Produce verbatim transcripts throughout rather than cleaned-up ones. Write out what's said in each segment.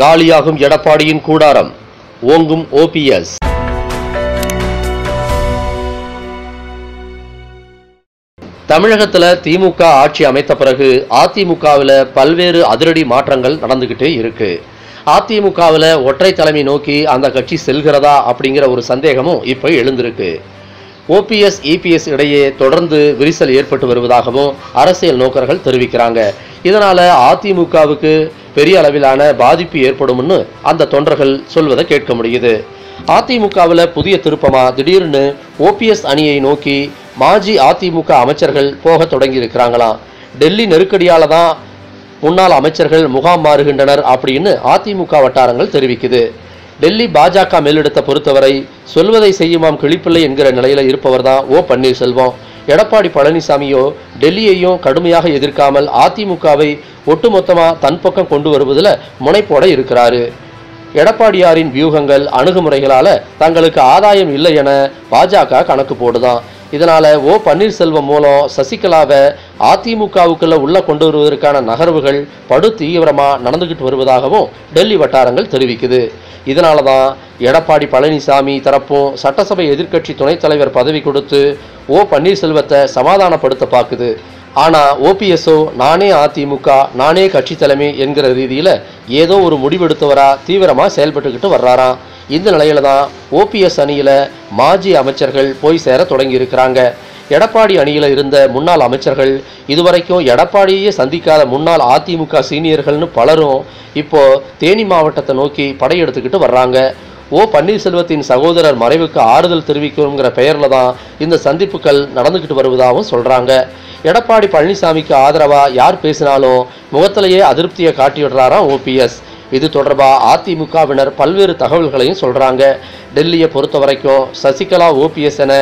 காலியாகும் எடப்பாடியின் கூடாரம், ஓங்கும் ஓபிஎஸ். தமிழகத்துல திமுக ஆட்சி அமைத்த பிறகு அதிமுகவில பல்வேறு அதிரடி மாற்றங்கள் நடந்துகிட்டே இருக்கு. அதிமுகவில ஒற்றை தலைமை நோக்கி அந்த கட்சி செல்கிறதா அப்படிங்கிற ஒரு சந்தேகமும் இப்ப எழுந்திருக்கு. ஓபிஎஸ் இபிஎஸ் இடையே தொடர்ந்து விரிசல் ஏற்பட்டு வருவதாகவும் அரசியல் நோக்கர்கள் தெரிவிக்கிறாங்க. இதனால அதிமுகவுக்கு பெரிய அளவிலான பாதிப்பு ஏற்படும்னு அந்த தொண்டர்கள் சொல்வதை கேட்க முடியுது. அதிமுகவில் புதிய திருப்பமா திடீர்னு ஓபிஎஸ் அணியை நோக்கி மாஜி அதிமுக அமைச்சர்கள் போக தொடங்கி இருக்கிறாங்களாம். டெல்லி நெருக்கடியால தான் முன்னாள் அமைச்சர்கள் முகாம் மாறுகின்றனர் அப்படின்னு அதிமுக வட்டாரங்கள் தெரிவிக்குது. டெல்லி பாஜக மேலிடத்தை பொறுத்தவரை சொல்வதை செய்யுமாம் கிளிப்பிள்ளை என்கிற நிலையில் இருப்பவர் தான் ஓ பன்னீர்செல்வம். எடப்பாடி பழனிசாமியோ டெல்லியையும் கடுமையாக எதிர்க்காமல் அதிமுகவை ஒட்டுமொத்தமாக தன் பக்கம் கொண்டு வருவதில் முனைப்போட இருக்கிறாரு. எடப்பாடியாரின் வியூகங்கள் அணுகுமுறைகளால் தங்களுக்கு ஆதாயம் இல்லை என பாஜக கணக்கு போடுதான். இதனால் ஓ பன்னீர்செல்வம் மூலம் சசிகலாவை அதிமுகவுக்குள்ளே உள்ளே கொண்டு வருவதற்கான நகர்வுகள் படு தீவிரமாக நடந்துக்கிட்டு வருவதாகவும் டெல்லி வட்டாரங்கள் தெரிவிக்குது. இதனால தான் எடப்பாடி பழனிசாமி தரப்பும் சட்டசபை எதிர்க்கட்சி துணைத் தலைவர் பதவி கொடுத்து ஓ பன்னீர்செல்வத்தை சமாதானப்படுத்த பார்க்குது. ஆனால் ஓபிஎஸ்ஓ நானே அதிமுக நானே கட்சி தலைமை என்கிற ரீதியில் ஏதோ ஒரு முடிவெடுத்தவரா தீவிரமாக செயல்பட்டுக்கிட்டு வர்றாராம். இந்த நிலையில் தான் ஓபிஎஸ் அணியில் மாஜி அமைச்சர்கள் போய் சேர தொடங்கி இருக்கிறாங்க. எடப்பாடி அணியில் இருந்த முன்னாள் அமைச்சர்கள் இதுவரைக்கும் எடப்பாடியே சந்திக்காத முன்னாள் அதிமுக சீனியர்கள்னு பலரும் இப்போது தேனி மாவட்டத்தை நோக்கி படையெடுத்துக்கிட்டு வர்றாங்க. ஓ பன்னீர்செல்வத்தின் சகோதரர் மறைவுக்கு ஆறுதல் தெரிவிக்கணுங்கிற பெயரில் தான் இந்த சந்திப்புகள் நடந்துக்கிட்டு வருவதாகவும் சொல்கிறாங்க. எடப்பாடி பழனிசாமிக்கு ஆதரவாக யார் பேசினாலும் முகத்திலேயே அதிருப்தியை காட்டிவிடுறாராம் ஓபிஎஸ். இது தொடர்பாக அதிமுகவினர் பல்வேறு தகவல்களையும் சொல்கிறாங்க. டெல்லியை பொறுத்த வரைக்கும் சசிகலா ஓபிஎஸ் என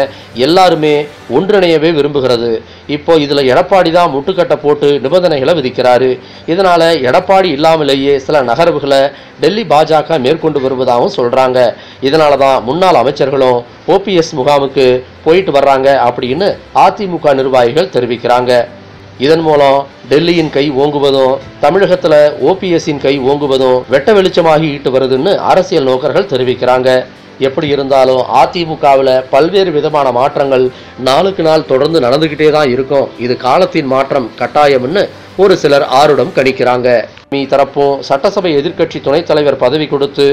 எல்லாருமே ஒன்றிணையவே விரும்புகிறது. இப்போ இதில் எடப்பாடி தான் முட்டுக்கட்டை போட்டு நிபந்தனைகளை விதிக்கிறாரு. இதனால் எடப்பாடி இல்லாமலேயே சில நகர்வுகளை டெல்லி பாஜக மேற்கொண்டு வருவதாகவும் சொல்கிறாங்க. இதனால தான் முன்னாள் அமைச்சர்களும் ஓபிஎஸ் முகாமுக்கு போயிட்டு வர்றாங்க அப்படின்னு அதிமுக நிர்வாகிகள் தெரிவிக்கிறாங்க. இதன் மூலம் டெல்லியின் கை ஓங்குவதும் தமிழகத்தில் ஓபிஎஸ்ஸின் கை ஓங்குவதும் வெட்ட வெளிச்சமாகி ஈட்டு வருதுன்னு அரசியல் நோக்கர்கள் தெரிவிக்கிறாங்க. எப்படி இருந்தாலும் அதிமுகவில் பல்வேறு விதமான மாற்றங்கள் நாளுக்கு நாள் தொடர்ந்து நடந்துக்கிட்டே தான் இருக்கும். இது காலத்தின் மாற்றம் கட்டாயம்னு ஒரு சிலர் ஆருடம் கணிக்கிறாங்க. மீ தரப்பும் சட்டசபை எதிர்க்கட்சி துணைத் தலைவர் பதவி கொடுத்து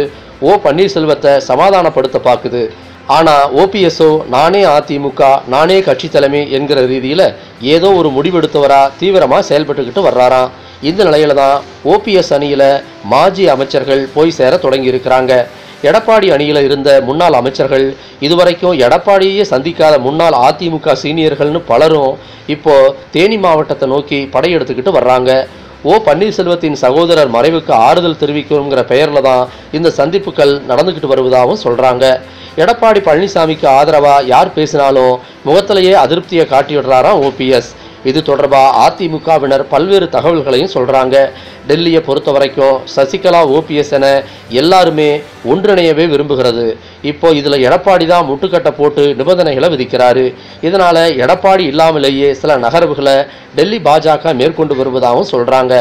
ஓ பன்னீர்செல்வத்தை சமாதானப்படுத்த பார்க்குது. ஆனால் ஓபிஎஸ்ஓ நானே அதிமுக நானே கட்சி தலைமை என்கிற ரீதியில் ஏதோ ஒரு முடிவெடுத்தவரா தீவிரமாக செயல்பட்டுக்கிட்டு வர்றாராம். இந்த நிலையில் தான் ஓபிஎஸ் அணியில் மாஜி அமைச்சர்கள் போய் சேர தொடங்கி இருக்கிறாங்க. எடப்பாடி அணியில் இருந்த முன்னாள் அமைச்சர்கள் இதுவரைக்கும் எடப்பாடியே சந்திக்காத முன்னாள் அதிமுக சீனியர்கள்னு பலரும் இப்போது தேனி மாவட்டத்தை நோக்கி படையெடுத்துக்கிட்டு வர்றாங்க. ஓ பன்னீர்செல்வத்தின் சகோதரர் மறைவுக்கு ஆறுதல் தெரிவிக்கணுங்கிற பெயரில் தான் இந்த சந்திப்புகள் நடந்துக்கிட்டு வருவதாகவும் சொல்கிறாங்க. எடப்பாடி பழனிசாமிக்கு ஆதரவாக யார் பேசினாலும் முகத்திலேயே அதிருப்தியை காட்டிவிடுறாராம் ஓபிஎஸ். இது தொடர்பாக அதிமுகவினர் பல்வேறு தகவல்களையும் சொல்கிறாங்க. டெல்லியை பொறுத்த வரைக்கும் சசிகலா ஓபிஎஸ் என எல்லாருமே ஒன்றிணையவே விரும்புகிறது. இப்போ இதில் எடப்பாடி தான் முட்டுக்கட்டை போட்டு நிபந்தனைகளை விதிக்கிறாரு. இதனால் எடப்பாடி இல்லாமலேயே சில நகர்வுகளை டெல்லி பாஜக மேற்கொண்டு வருவதாகவும் சொல்கிறாங்க.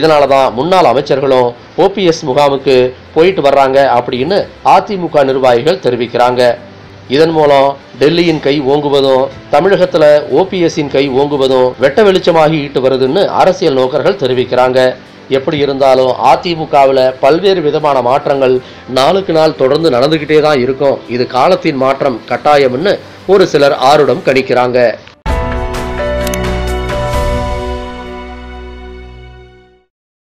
இதனால தான் முன்னாள் அமைச்சர்களும் ஓபிஎஸ் முகாமுக்கு போயிட்டு வர்றாங்க அப்படின்னு அதிமுக நிர்வாகிகள் தெரிவிக்கிறாங்க. இதன் மூலம் டெல்லியின் கை ஓங்குவதும் தமிழகத்தில் ஓபிஎஸ்ஸின் கை ஓங்குவதும் வெட்ட வெளிச்சமாகி ஈட்டு வருதுன்னு அரசியல் நோக்கர்கள் தெரிவிக்கிறாங்க. எப்படி இருந்தாலும் அதிமுகவில் பல்வேறு விதமான மாற்றங்கள் நாளுக்கு நாள் தொடர்ந்து நடந்துக்கிட்டே தான் இருக்கும். இது காலத்தின் மாற்றம் கட்டாயம்னு ஒரு சிலர் ஆருடம் கணிக்கிறாங்க.